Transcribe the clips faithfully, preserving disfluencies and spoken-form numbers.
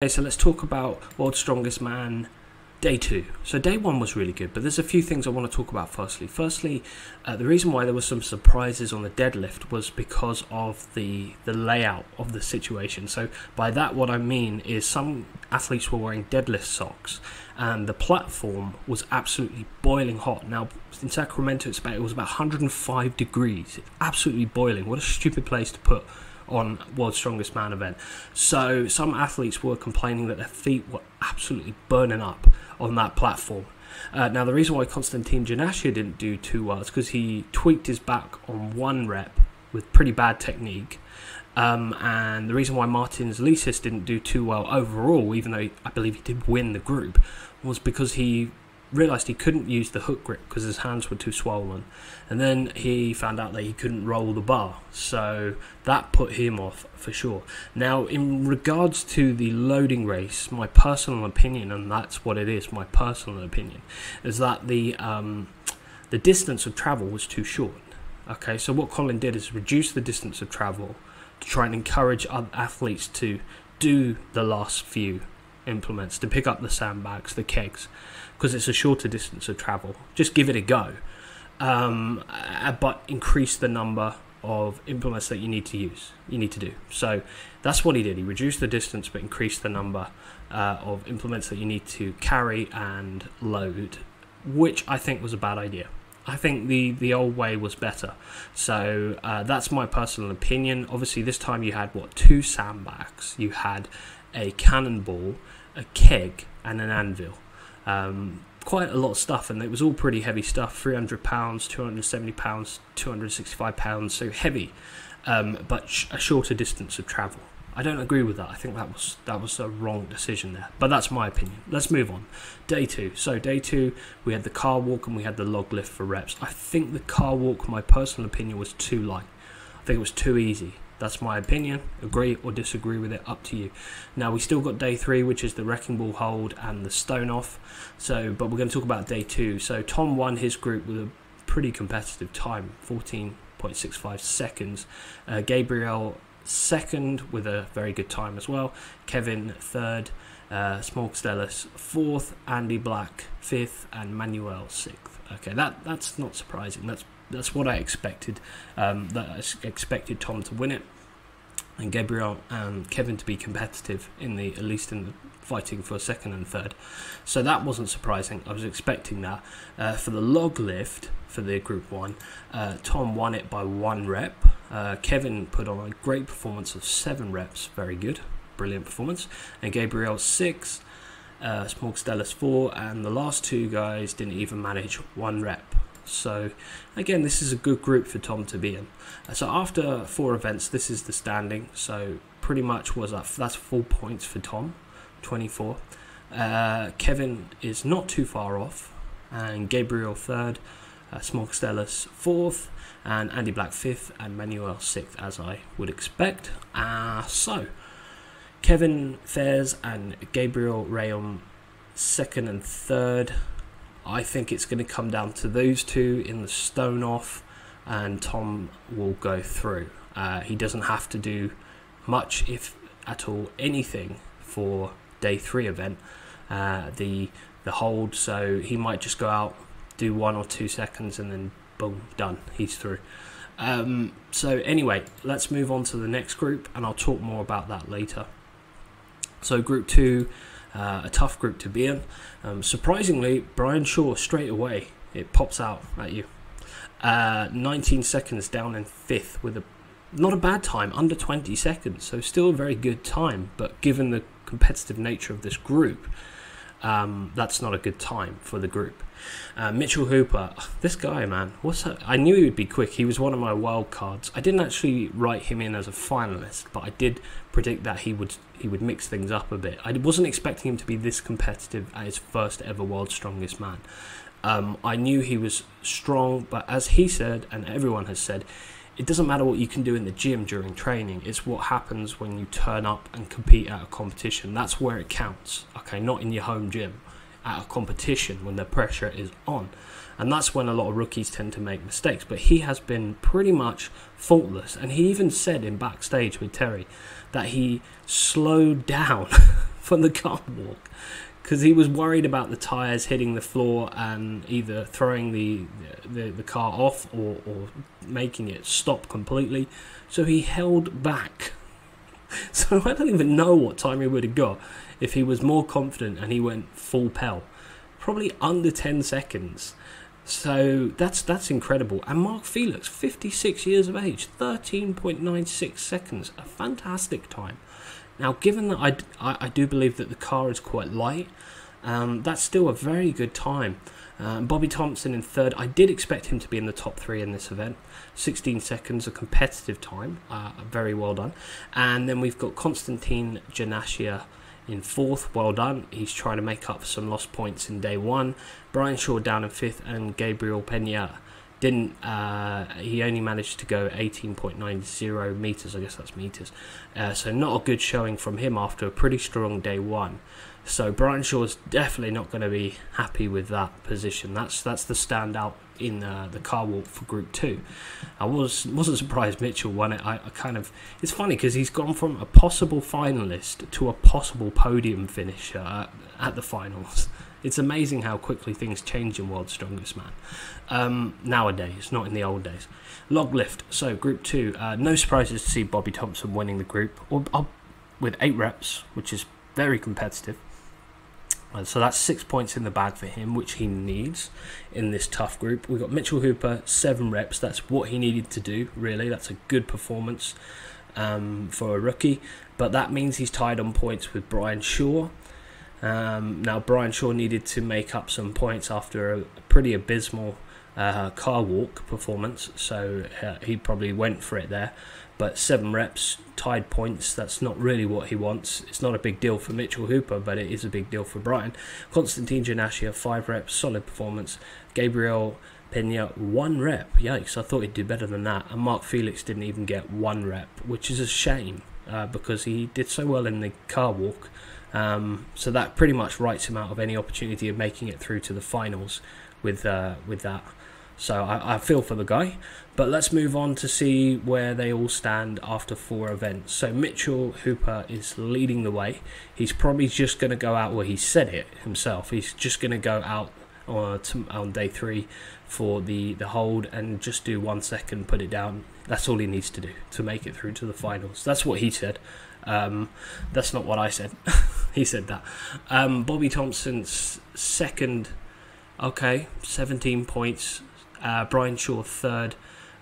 Okay, so let's talk about World's Strongest Man Day two. So Day one was really good, but there's a few things I want to talk about firstly. Firstly, uh, the reason why there were some surprises on the deadlift was because of the, the layout of the situation. So by that, what I mean is some athletes were wearing deadlift socks, and the platform was absolutely boiling hot. Now, in Sacramento, it's about, it was about one hundred five degrees. It's absolutely boiling. What a stupid place to put on World's Strongest Man event. So some athletes were complaining that their feet were absolutely burning up on that platform. Uh, now the reason why Konstantine Janashia didn't do too well is because he tweaked his back on one rep with pretty bad technique. Um, and the reason why Martins Licis didn't do too well overall, even though he, I believe he did win the group, was because he realised he couldn't use the hook grip because his hands were too swollen, and then he found out that he couldn't roll the bar, so that put him off for sure. Now in regards to the loading race, my personal opinion, and that's what it is, my personal opinion, is that the um, the distance of travel was too short. Okay, so what Colin did is reduce the distance of travel to try and encourage other athletes to do the last few implements, to pick up the sandbags, the kegs, because it's a shorter distance of travel. Just give it a go, um, but increase the number of implements that you need to use, you need to do. So that's what he did. He reduced the distance but increased the number uh, of implements that you need to carry and load, which I think was a bad idea. I think the, the old way was better. So uh, that's my personal opinion. Obviously this time you had, what, two sandbags. You had a cannonball, a keg, and an anvil. Um, quite a lot of stuff, and it was all pretty heavy stuff, three hundred pounds, two hundred seventy pounds, two hundred sixty-five pounds, so heavy, um, but sh a shorter distance of travel. I don't agree with that. I think that was that was a wrong decision there, but that's my opinion. Let's move on. Day two. So day two, we had the car walk and we had the log lift for reps. I think the car walk, my personal opinion, was too light. I think it was too easy. That's my opinion. Agree or disagree with it, up to you. Now we still got day three, which is the wrecking ball hold and the stone off. So, but we're going to talk about day two. So Tom won his group with a pretty competitive time, fourteen point six five seconds. Uh, Gabriel second with a very good time as well. Kevin third, uh, Smolk-Stellis fourth, Andy Black fifth, and Manuel sixth. Okay, that that's not surprising. That's That's what I expected. Um, that I expected Tom to win it, and Gabriel and Kevin to be competitive in the, at least in the fighting for second and third. So that wasn't surprising. I was expecting that. Uh, for the log lift for the group one, uh, Tom won it by one rep. Uh, Kevin put on a great performance of seven reps. Very good, brilliant performance. And Gabriel six, uh, Smolk-Stellis four, and the last two guys didn't even manage one rep. So again, this is a good group for Tom to be in. So after four events, this is the standing. So pretty much was up, that's four points for Tom, twenty-four. Uh, Kevin is not too far off, and Gabriel third, uh, Smolk-Stellis fourth, and Andy Black fifth, and Manuel sixth, as I would expect. Uh, so Kevin Fares and Gabriel Rayom second and third. I think it's going to come down to those two in the stone off, and Tom will go through. Uh, he doesn't have to do much, if at all, anything for day three event, uh, the the hold. So he might just go out, do one or two seconds, and then boom, done. He's through. Um, so anyway, let's move on to the next group, and I'll talk more about that later. So group two. Uh, a tough group to be in. Um, surprisingly, Brian Shaw straight away, it pops out at you. Uh, nineteen seconds down in fifth with a not a bad time, under twenty seconds, so still a very good time, but given the competitive nature of this group, um, that's not a good time for the group. Uh, Mitchell Hooper, this guy, man, what's that? I knew he would be quick. He was one of my wild cards. I didn't actually write him in as a finalist, but I did predict that he would he would mix things up a bit. I wasn't expecting him to be this competitive at his first ever World's Strongest Man. Um, I knew he was strong, but as he said, and everyone has said, it doesn't matter what you can do in the gym during training. It's what happens when you turn up and compete at a competition. That's where it counts, okay, not in your home gym. At a competition, when the pressure is on, and that's when a lot of rookies tend to make mistakes. But he has been pretty much faultless, and he even said in backstage with Terry that he slowed down from the car walk because he was worried about the tyres hitting the floor and either throwing the the, the car off or, or making it stop completely. So he held back. So I don't even know what time he would have got if he was more confident and he went full pell. Probably under ten seconds. So that's that's incredible. And Mark Felix, fifty-six years of age, thirteen point nine six seconds, a fantastic time. Now, given that I, I, I do believe that the car is quite light, um, that's still a very good time. Um, Bobby Thompson in third. I did expect him to be in the top three in this event. sixteen seconds, a competitive time. Uh, very well done. And then we've got Konstantine Janashia in fourth, well done. He's trying to make up for some lost points in day one. Brian Shaw down in fifth, and Gabriel Pena didn't. Uh, he only managed to go eighteen point nine zero meters. I guess that's meters. Uh, so not a good showing from him after a pretty strong day one. So Brian Shaw's definitely not going to be happy with that position. That's that's the standout in uh, the car walk for Group Two. I was wasn't surprised Mitchell won it. I, I kind of it's funny because he's gone from a possible finalist to a possible podium finisher at, at the finals. It's amazing how quickly things change in World's Strongest Man um, nowadays, not in the old days. Log lift. So Group Two, uh, no surprises to see Bobby Thompson winning the group or, or, with eight reps, which is very competitive. So that's six points in the bag for him, which he needs in this tough group. We've got Mitchell Hooper, seven reps. That's what he needed to do, really. That's a good performance um, for a rookie. But that means he's tied on points with Brian Shaw. Um, now, Brian Shaw needed to make up some points after a pretty abysmal uh, car walk performance. So uh, he probably went for it there. But seven reps, tied points, that's not really what he wants. It's not a big deal for Mitchell Hooper, but it is a big deal for Brian. Konstantine Janashia, five reps, solid performance. Gabriel Pena, one rep. Yikes, I thought he'd do better than that. And Mark Felix didn't even get one rep, which is a shame uh, because he did so well in the car walk. Um, so that pretty much writes him out of any opportunity of making it through to the finals with, uh, with that. So I, I feel for the guy. But let's move on to see where they all stand after four events. So Mitchell Hooper is leading the way. He's probably just going to go out, well, he said it himself. He's just going to go out uh, to, on day three for the, the hold and just do one second, put it down. That's all he needs to do to make it through to the finals. That's what he said. Um, that's not what I said. He said that. Um, Bobby Thompson's second, okay, seventeen points. Uh, Brian Shaw third,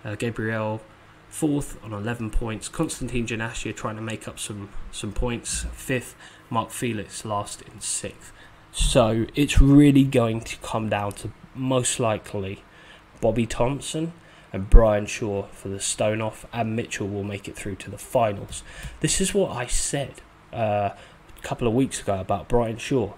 uh, Gabriel fourth on eleven points, Konstantine Janashia trying to make up some, some points fifth, Mark Felix last in sixth. So it's really going to come down to most likely Bobby Thompson and Brian Shaw for the stone off, and Mitchell will make it through to the finals. This is what I said uh, a couple of weeks ago about Brian Shaw.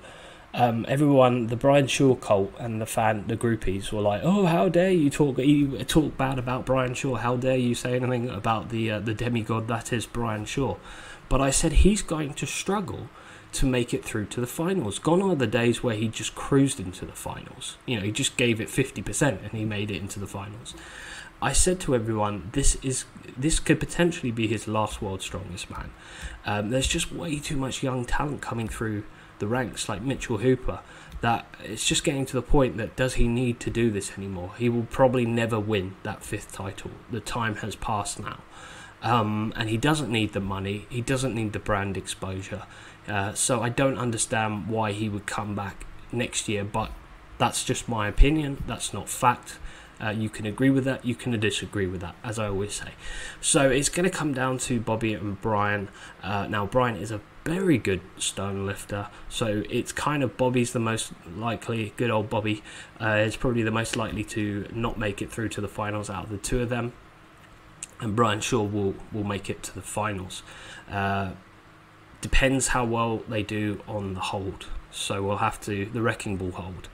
Um, everyone, the Brian Shaw cult and the fan, the groupies were like, "Oh, how dare you talk you talk bad about Brian Shaw? How dare you say anything about the uh, the demigod that is Brian Shaw?" But I said he's going to struggle to make it through to the finals. Gone are the days where he just cruised into the finals. You know, he just gave it fifty percent and he made it into the finals. I said to everyone, this is this could potentially be his last World's Strongest Man. Um, there's just way too much young talent coming through the ranks like Mitchell Hooper that it's just getting to the point that does he need to do this anymore? He will probably never win that fifth title. The time has passed now, um, and he doesn't need the money. He doesn't need the brand exposure. Uh, so I don't understand why he would come back next year, but that's just my opinion. That's not fact. Uh, you can agree with that, you can disagree with that, as I always say. So it's going to come down to Bobby and Brian. Uh, now, Brian is a very good stone lifter, so it's kind of Bobby's the most likely, good old Bobby, uh, is probably the most likely to not make it through to the finals out of the two of them. And Brian Shaw will, will make it to the finals. Uh, depends how well they do on the hold. So we'll have to, the wrecking ball hold.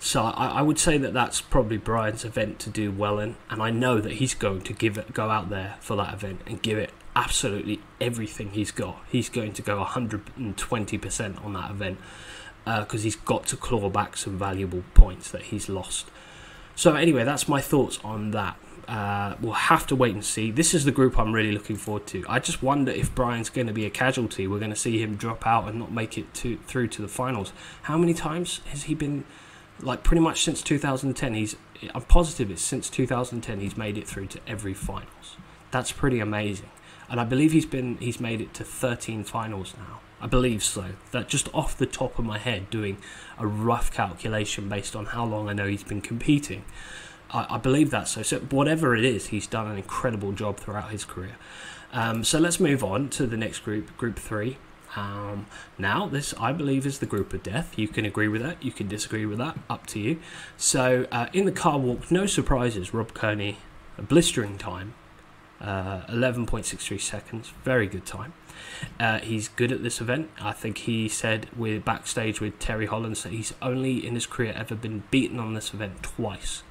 So I, I would say that that's probably Brian's event to do well in, and I know that he's going to give it, go out there for that event and give it absolutely everything he's got. He's going to go one hundred twenty percent on that event because uh, he's got to claw back some valuable points that he's lost. So anyway, that's my thoughts on that. Uh, we'll have to wait and see. This is the group I'm really looking forward to. I just wonder if Brian's going to be a casualty. We're going to see him drop out and not make it to, through to the finals. How many times has he been, like, pretty much since two thousand ten? He's, I'm positive it's since two thousand ten he's made it through to every finals. That's pretty amazing. And I believe he's been he's made it to thirteen finals now. I believe so. That just off the top of my head, doing a rough calculation based on how long I know he's been competing. I believe that. So, so whatever it is, he's done an incredible job throughout his career. Um, so let's move on to the next group, Group three. Um, now, this, I believe, is the group of death. You can agree with that. You can disagree with that. Up to you. So uh, in the car walk, no surprises. Rob Kearney, a blistering time. Uh, eleven point six three seconds. Very good time. Uh, he's good at this event. I think he said we're backstage with Terry Holland that he's only in his career ever been beaten on this event twice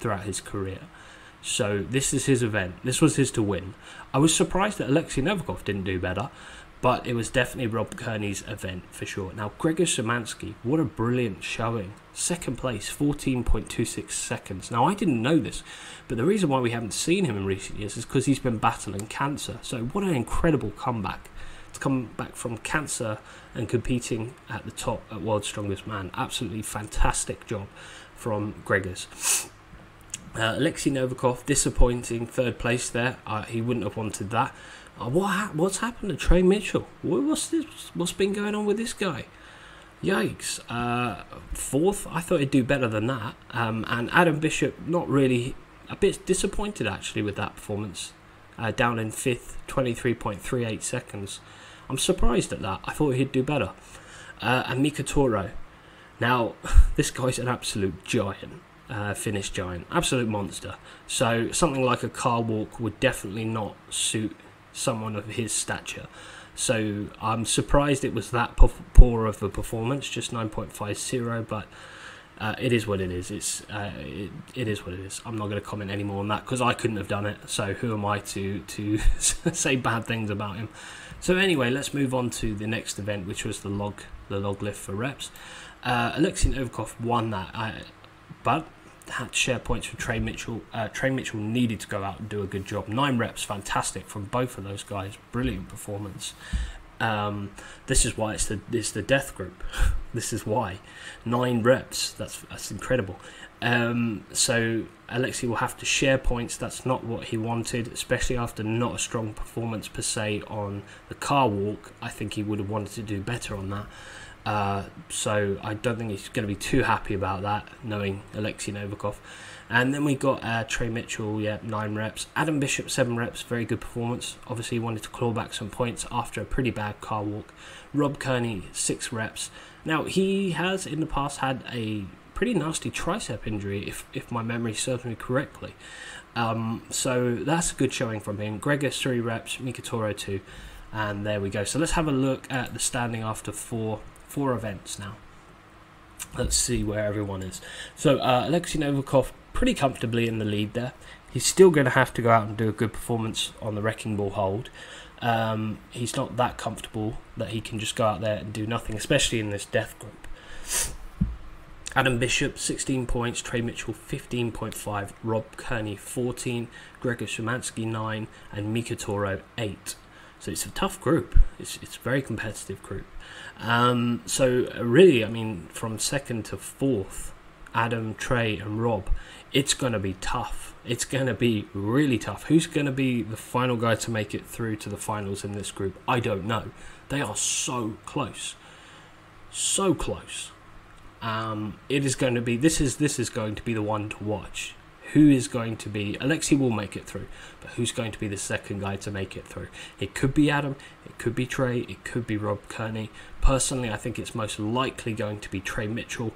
throughout his career. So this is his event. This was his to win. I was surprised that Alexei Novikov didn't do better, but it was definitely Rob Kearney's event for sure. Now, Gregor Szymanski, what a brilliant showing. Second place, fourteen point two six seconds. Now, I didn't know this, but the reason why we haven't seen him in recent years is because he's been battling cancer. So what an incredible comeback. To come back from cancer and competing at the top at World's Strongest Man. Absolutely fantastic job from Gregor's. Uh, Alexei Novikov, disappointing third place there. Uh, he wouldn't have wanted that. Uh, what ha what's happened to Trey Mitchell? What, what's this? What's been going on with this guy? Yikes! Uh, fourth, I thought he'd do better than that. Um, and Adam Bishop, not really, a bit disappointed actually with that performance. Uh, down in fifth, twenty-three point three eight seconds. I'm surprised at that. I thought he'd do better. Uh, and Mika Toro. Now, this guy's an absolute giant. Uh, Finnish giant, absolute monster. So something like a car walk would definitely not suit someone of his stature. So I'm surprised it was that poor of a performance, just nine point five zero. But uh, it is what it is. It's uh, it, it is what it is. I'm not going to comment any more on that because I couldn't have done it. So who am I to to say bad things about him? So anyway, let's move on to the next event, which was the log the log lift for reps. Uh, Alexei Novikov won that. I, But had to share points for Trey Mitchell. Uh, Trey Mitchell needed to go out and do a good job. Nine reps, fantastic from both of those guys. Brilliant performance. Um, this is why it's the it's the death group. This is why nine reps. That's that's incredible. Um, so Alexei will have to share points. That's not what he wanted, especially after not a strong performance per se on the car walk. I think he would have wanted to do better on that. Uh, so I don't think he's going to be too happy about that, knowing Alexei Novikov. And then we got uh, Trey Mitchell, yeah, nine reps. Adam Bishop, seven reps, very good performance. Obviously, he wanted to claw back some points after a pretty bad car walk. Rob Kearney, six reps. Now, he has in the past had a pretty nasty tricep injury, if if my memory serves me correctly. Um, so that's a good showing from him. Gregor, three reps. Mika Toro, two. And there we go. So let's have a look at the standing after four. Four events now. Let's see where everyone is. So uh, Alexei Novikov pretty comfortably in the lead there. He's still going to have to go out and do a good performance on the wrecking ball hold. Um, he's not that comfortable that he can just go out there and do nothing, especially in this death group. Adam Bishop, sixteen points. Trey Mitchell, fifteen point five. Rob Kearney, fourteen. Gregor Szymanski, nine. And Mika Toro, eight. So it's a tough group. It's, it's a very competitive group. Um, so really, I mean, from second to fourth, Adam, Trey and Rob, it's going to be tough. It's going to be really tough. Who's going to be the final guy to make it through to the finals in this group? I don't know. They are so close. So close. Um, it is going to be, this is, this is going to be the one to watch. Who is going to be, Alexei will make it through, but who's going to be the second guy to make it through? It could be Adam, it could be Trey, it could be Rob Kearney. Personally, I think it's most likely going to be Trey Mitchell.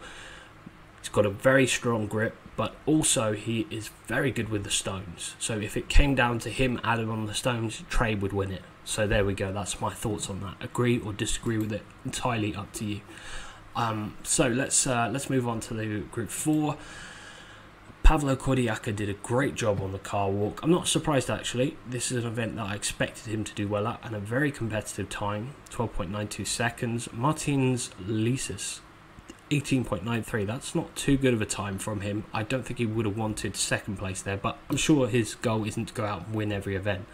He's got a very strong grip, but also he is very good with the stones. So if it came down to him, Adam on the stones, Trey would win it. So there we go, that's my thoughts on that. Agree or disagree with it, entirely up to you. Um, so let's, uh, let's move on to the group four. Pavlo Kordiyaka did a great job on the car walk. I'm not surprised actually. This is an event that I expected him to do well at, and a very competitive time, twelve point nine two seconds. Martins Licis, eighteen point nine three. That's not too good of a time from him. I don't think he would have wanted second place there, but I'm sure his goal isn't to go out and win every event.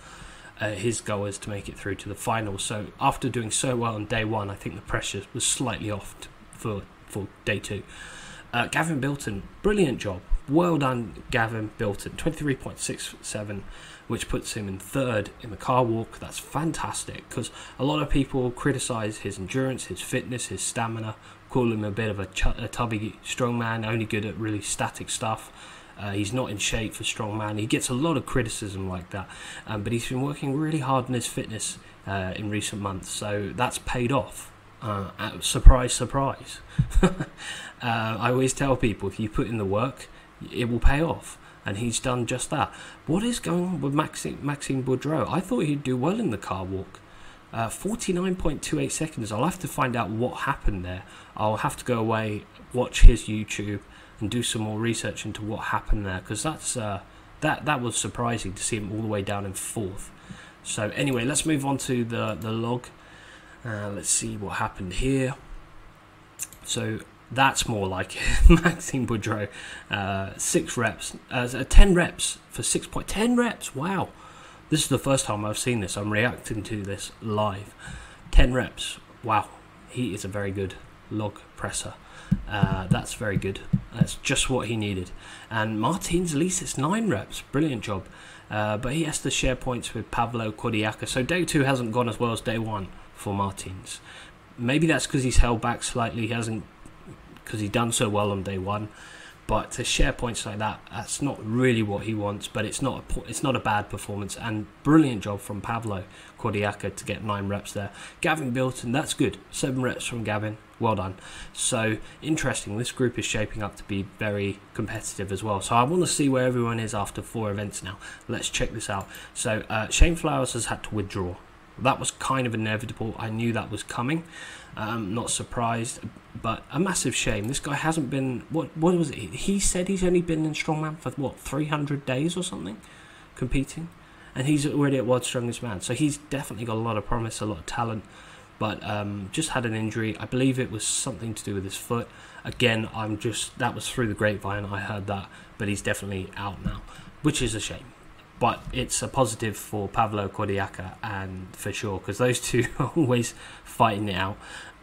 Uh, his goal is to make it through to the final. So after doing so well on day one, I think the pressure was slightly off for, for day two. Uh, Gavin Bilton, brilliant job. Well done, Gavin Bilton. twenty-three point six seven, which puts him in third in the car walk. That's fantastic, because a lot of people criticise his endurance, his fitness, his stamina, call him a bit of a, ch a tubby strongman, only good at really static stuff. Uh, he's not in shape for strongman. He gets a lot of criticism like that, um, but he's been working really hard on his fitness uh, in recent months, so that's paid off. Uh, surprise, surprise. uh, I always tell people, if you put in the work, it will pay off, and he's done just that. What is going on with Maxime, Maxime Boudreault? I thought he'd do well in the car walk. Uh, forty-nine point two eight seconds. I'll have to find out what happened there. I'll have to go away, watch his YouTube, and do some more research into what happened there, because that's uh, that that was surprising to see him all the way down in fourth. So anyway, let's move on to the the log. Uh, let's see what happened here. So that's more like it. Maxime Boudreault, uh, six reps, uh, ten reps for six point ten reps. Wow, this is the first time I've seen this. I'm reacting to this live. Ten reps. Wow, he is a very good log presser. Uh, that's very good. That's just what he needed. And Martins Licis, nine reps. Brilliant job. Uh, but he has to share points with Pavlo Kordiyaka. So day two hasn't gone as well as day one for Martins. Maybe that's because he's held back slightly. He hasn't, because he's done so well on day one. But to share points like that, that's not really what he wants. But it's not a, it's not a bad performance. And brilliant job from Pavlo Kordiyaka to get nine reps there. Gavin Bilton, that's good. Seven reps from Gavin. Well done. So interesting. This group is shaping up to be very competitive as well. So I want to see where everyone is after four events now. Let's check this out. So uh, Shane Flowers has had to withdraw. That was kind of inevitable. I knew that was coming. Um, not surprised, but a massive shame. This guy hasn't been, what what was it? He said he's only been in strongman for what, three hundred days or something, competing, and he's already at World's Strongest Man. So he's definitely got a lot of promise, a lot of talent, but um, just had an injury. I believe it was something to do with his foot. Again, I'm just that was through the grapevine. I heard that, but he's definitely out now, which is a shame. But it's a positive for Pavlo Kordiyaka, and for sure, because those two are always fighting it out.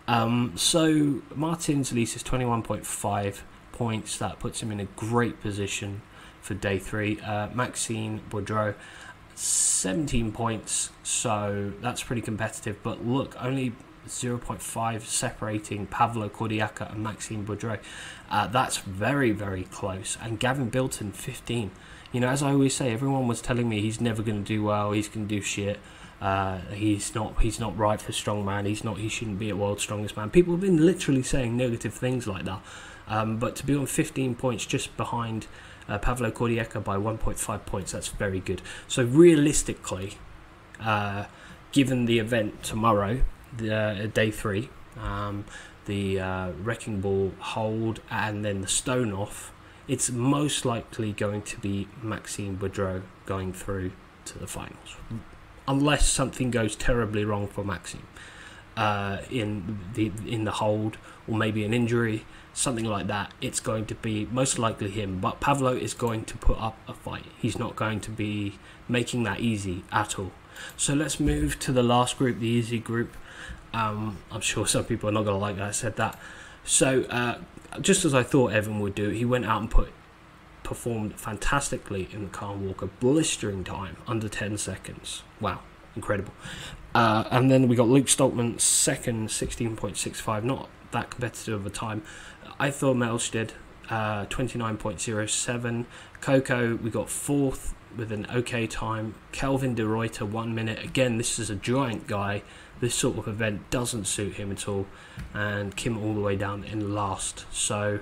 Um, so Martins Licis, twenty-one point five points. That puts him in a great position for day three. Uh, Maxime Boudreault, seventeen points. So that's pretty competitive. But look, only zero point five separating Pavlo Kordiyaka and Maxime Boudreault. Uh, that's very, very close. And Gavin Bilton, fifteen. You know, as I always say, everyone was telling me he's never going to do well, he's going to do shit, uh, he's not he's not right for strongman, he's not, he shouldn't be at World's Strongest Man. People have been literally saying negative things like that. Um, but to be on fifteen points just behind uh, Pavlo Kordiyaka by one point five points, that's very good. So realistically, uh, given the event tomorrow, the, uh, day three, um, the uh, Wrecking Ball hold and then the Stone Off, it's most likely going to be Maxime Boudreault going through to the finals, unless something goes terribly wrong for Maxime uh, in the in the hold, or maybe an injury, something like that. It's going to be most likely him, but Pavlo is going to put up a fight. He's not going to be making that easy at all. So let's move to the last group, the easy group. Um, I'm sure some people are not going to like that I said that. So. Uh, Just as I thought Evan would do, he went out and put performed fantastically in the car walk, a blistering time under ten seconds. Wow, incredible. Uh, and then we got Luke Stoltman second, sixteen point six five, not that competitive of a time. Eythor Melsted, uh, twenty-nine point zero seven. Coco, we got fourth with an okay time. Kelvin de Ruiter, one minute. Again, this is a giant guy. This sort of event doesn't suit him at all, and Kim all the way down in last. So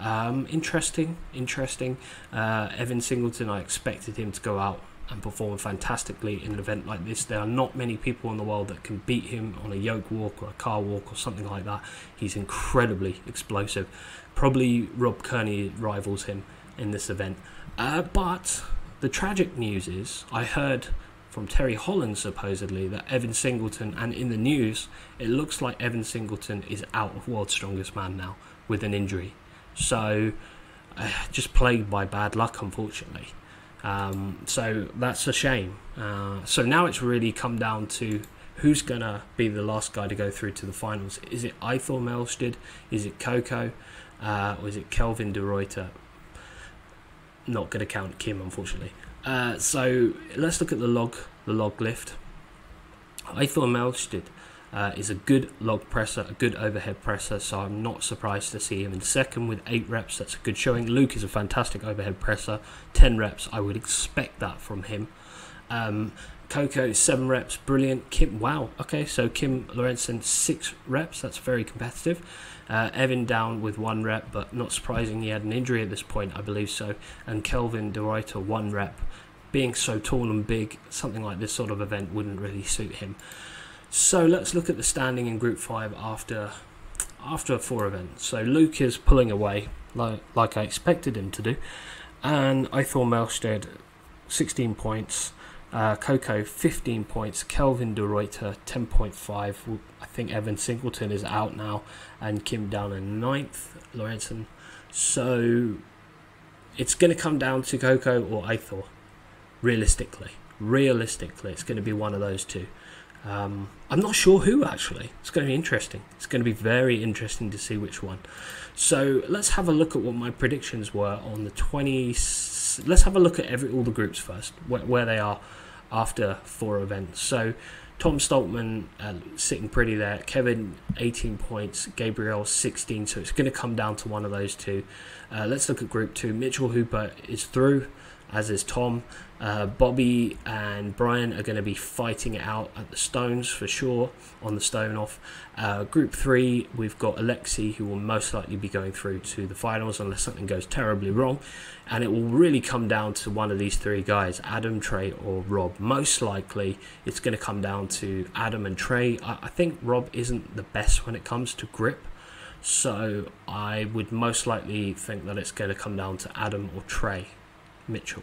um, interesting, interesting. Uh, Evan Singleton, I expected him to go out and perform fantastically in an event like this. There are not many people in the world that can beat him on a yoke walk or a car walk or something like that. He's incredibly explosive. Probably Rob Kearney rivals him in this event. Uh, but the tragic news is I heard from Terry Holland, supposedly, that Evan Singleton, and in the news, it looks like Evan Singleton is out of World's Strongest Man now with an injury. So, uh, just plagued by bad luck, unfortunately. Um, so, that's a shame. Uh, so, now it's really come down to who's going to be the last guy to go through to the finals. Is it Eythor Melsted? Is it Coco? Uh, or is it Kelvin de Ruiter? Not going to count Kim, unfortunately. Uh, so let's look at the log, the log lift. Eythor Melsted uh, is a good log presser, a good overhead presser, so I'm not surprised to see him in second with eight reps. That's a good showing. Luke is a fantastic overhead presser, ten reps. I would expect that from him. Um, Coco, seven reps, brilliant. Kim, wow, okay, so Kim Lorentzen, six reps. That's very competitive. Uh, Evan down with one rep, but not surprising, he had an injury at this point, I believe so. And Kelvin de Ruiter, one rep. Being so tall and big, something like this sort of event wouldn't really suit him. So let's look at the standing in Group Five after after four events. So Luke is pulling away, like, like I expected him to do, and Eythor Melsted, sixteen points. Uh, Coco, fifteen points. Kelvin de Ruiter, ten point five. I think Evan Singleton is out now, and Kim down in ninth, Lorentzen. So it's going to come down to Coco or Eythor, realistically. Realistically, it's going to be one of those two. Um, I'm not sure who, actually. It's going to be interesting. It's going to be very interesting to see which one. So let's have a look at what my predictions were on the twenty-sixth. Let's have a look at every all the groups first, where, where they are after four events. So Tom Stoltman uh, sitting pretty there, Kevin eighteen points, Gabriel sixteen, so it's going to come down to one of those two. Uh, let's look at Group two. Mitchell Hooper is through, as is Tom. Uh, Bobby and Brian are going to be fighting it out at the stones for sure, on the stone off. Uh, group three, we've got Alexei, who will most likely be going through to the finals unless something goes terribly wrong, and it will really come down to one of these three guys, Adam, Trey or Rob. Most likely it's going to come down to Adam and Trey. I, I think Rob isn't the best when it comes to grip, so I would most likely think that it's going to come down to Adam or Trey Mitchell.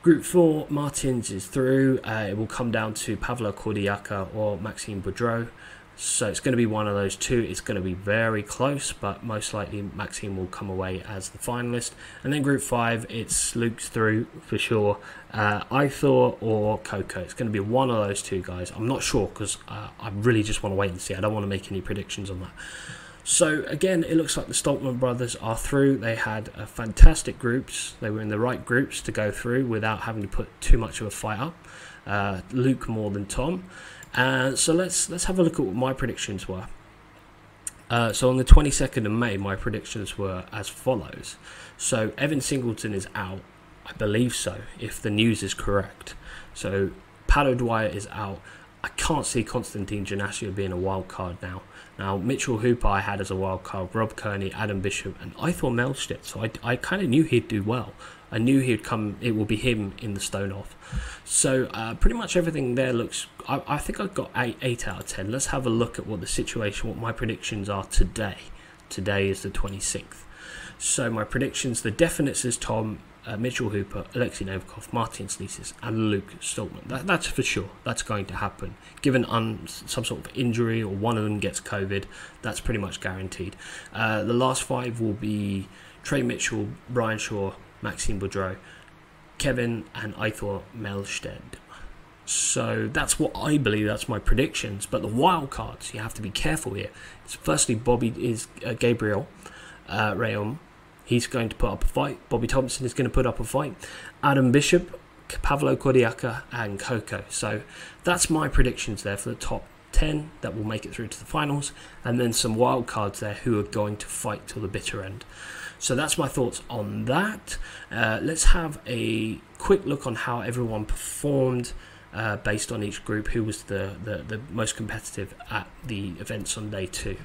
Group four, Martins is through. Uh, it will come down to Pavlo Kordiyaka or Maxime Boudreault. So it's going to be one of those two. It's going to be very close, but most likely Maxime will come away as the finalist. And then Group five, it's Luke's through for sure. Uh, Eythor or Coco. It's going to be one of those two guys. I'm not sure because uh, I really just want to wait and see. I don't want to make any predictions on that. So again, it looks like the Stoltman brothers are through. They had a fantastic groups. They were in the right groups to go through without having to put too much of a fight up. Uh, Luke more than Tom. Uh, so let's let's have a look at what my predictions were. Uh, so on the twenty-second of May, my predictions were as follows. So Evan Singleton is out, I believe so, if the news is correct. So Pat O'Dwyer is out. I can't see Konstantine Janashia being a wild card now. Now, Mitchell Hooper I had as a wild card, Rob Kearney, Adam Bishop, and Eythor Melsted. So I, I kind of knew he'd do well. I knew he'd come, it will be him in the stone off. So uh, pretty much everything there looks, I, I think I've got eight, eight out of ten. Let's have a look at what the situation, what my predictions are today. Today is the twenty-sixth. So my predictions, the definites is Tom, Uh, Mitchell Hooper, Alexei Novikov, Martins Licis, and Luke Stoltman. That, that's for sure. That's going to happen. Given un, some sort of injury or one of them gets COVID, that's pretty much guaranteed. Uh, the last five will be Trey Mitchell, Brian Shaw, Maxime Boudreault, Kevin, and Eythor Melsted. So that's what I believe. That's my predictions. But the wild cards, you have to be careful here. It's firstly, Bobby is uh, Gabriel uh, Rayom. He's going to put up a fight. Bobby Thompson is going to put up a fight. Adam Bishop, Pavlo Kordiyaka, and Coco. So that's my predictions there for the top ten that will make it through to the finals. And then some wild cards there who are going to fight till the bitter end. So that's my thoughts on that. Uh, let's have a quick look on how everyone performed uh, based on each group. Who was the, the, the most competitive at the events on day two?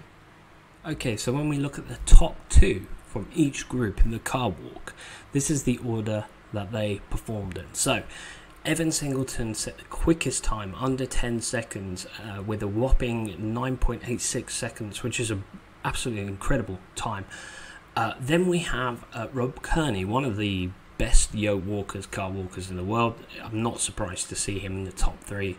Okay, so when we look at the top two from each group in the car walk, this is the order that they performed in. So Evan Singleton set the quickest time under ten seconds uh, with a whopping nine point eight six seconds, which is an absolutely incredible time. Uh, then we have uh, Rob Kearney, one of the best yoke walkers, car walkers in the world. I'm not surprised to see him in the top three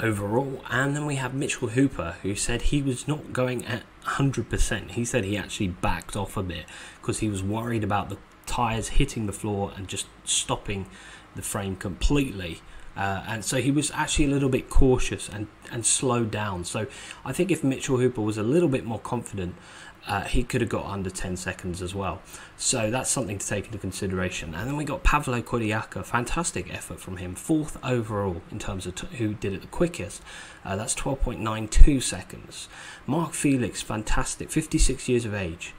overall. And then we have Mitchell Hooper, who said he was not going at one hundred percent. He said he actually backed off a bit because he was worried about the tyres hitting the floor and just stopping the frame completely. Uh, and so he was actually a little bit cautious and, and slowed down. So I think if Mitchell Hooper was a little bit more confident, uh, he could have got under ten seconds as well. So that's something to take into consideration. And then we got Pavlo Kordiyaka, fantastic effort from him, fourth overall in terms of who did it the quickest. Uh, that's twelve point nine two seconds. Mark Felix, fantastic, fifty-six years of age,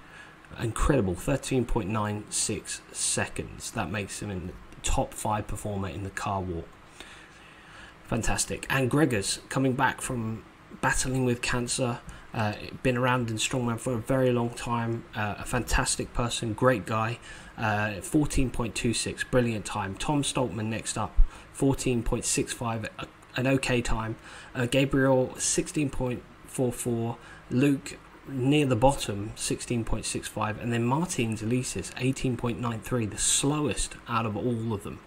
incredible, thirteen point nine six seconds. That makes him in the top five performer in the car walk. Fantastic. And Gregor's coming back from battling with cancer, uh, been around in Strongman for a very long time, uh, a fantastic person, great guy, uh, fourteen point two six, brilliant time. Tom Stoltman next up, fourteen point six five, an okay time. Uh, Gabriel, sixteen point four four, Luke near the bottom, sixteen point six five, and then Martins Licis, eighteen point nine three, the slowest out of all of them.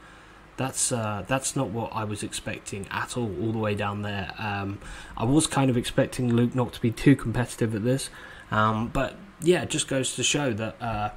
That's uh, that's not what I was expecting at all, all the way down there. Um, I was kind of expecting Luke not to be too competitive at this. Um, but, yeah, it just goes to show that... Uh,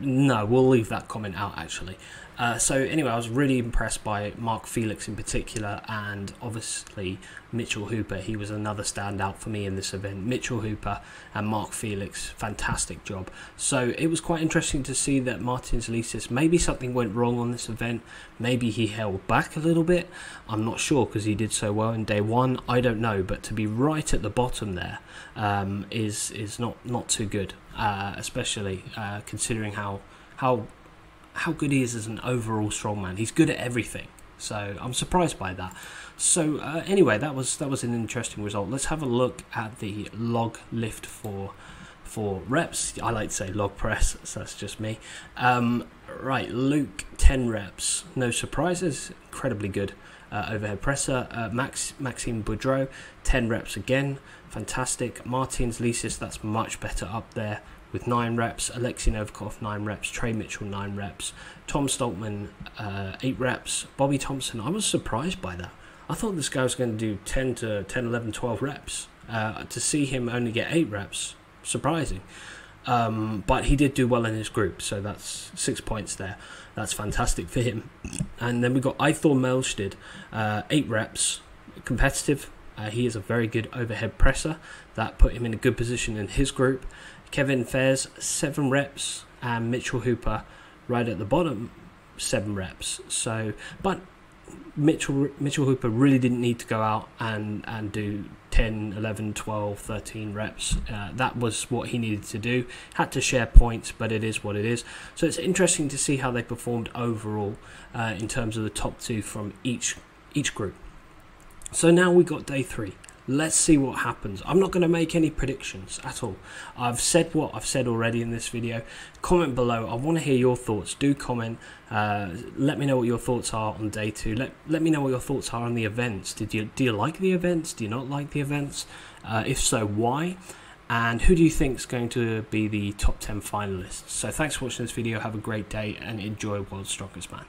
no, we'll leave that comment out, actually. Uh, so, anyway, I was really impressed by Mark Felix in particular, and obviously Mitchell Hooper. He was another standout for me in this event. Mitchell Hooper and Mark Felix, fantastic job. So, it was quite interesting to see that Martins Licis, maybe something went wrong on this event. Maybe he held back a little bit. I'm not sure because he did so well in day one. I don't know, but to be right at the bottom there um, is, is not, not too good. Uh, especially uh, considering how how how good he is as an overall strongman. He's good at everything, so I'm surprised by that. So uh, anyway, that was that was an interesting result. Let's have a look at the log lift for for reps. I like to say log press, so that's just me. Um, right, Luke, ten reps, no surprises, incredibly good. Uh, overhead presser. uh, Max, Maxime Boudreault, ten reps again, fantastic. Martins Licis, that's much better up there with nine reps. Alexei Novikov, nine reps. Trey Mitchell, nine reps. Tom Stoltman, uh, eight reps. Bobby Thompson, I was surprised by that. I thought this guy was going to do ten to ten, eleven, twelve reps. Uh, to see him only get eight reps, surprising. Um, but he did do well in his group, so that's six points there. That's fantastic for him. And then we've got Eythor Melsted, uh, eight reps, competitive. Uh, he is a very good overhead presser. That put him in a good position in his group. Kevin Fares, seven reps, and Mitchell Hooper right at the bottom, seven reps. So, but Mitchell Mitchell Hooper really didn't need to go out and, and do ten, eleven, twelve, thirteen reps. Uh, that was what he needed to do. Had to share points, but it is what it is. So it's interesting to see how they performed overall uh, in terms of the top two from each each group. So now we've got day three. Let's see what happens. I'm not going to make any predictions at all. I've said what I've said already in this video. Comment below. I want to hear your thoughts. Do comment. Uh, let me know what your thoughts are on day two. Let, let me know what your thoughts are on the events. Did you, do you like the events? Do you not like the events? Uh, if so, why? And who do you think is going to be the top ten finalists? So thanks for watching this video. Have a great day and enjoy World's Strongest Man.